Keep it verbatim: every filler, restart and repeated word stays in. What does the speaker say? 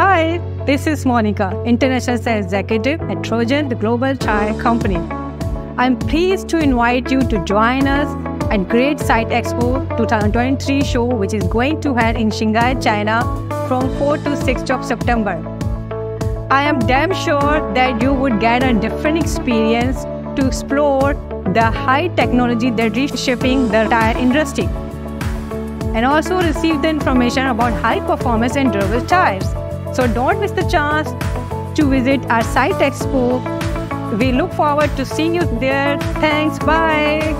Hi, this is Monica, International Sales Executive at Trojan, the global tire company. I'm pleased to invite you to join us at Great CITExpo twenty twenty-three show, which is going to head in Shanghai, China from fourth to sixth of September. I am damn sure that you would get a different experience to explore the high technology that is reshaping the tire industry, and also receive the information about high performance and durable tires. So don't miss the chance to visit our CITExpo. We look forward to seeing you there. Thanks, bye.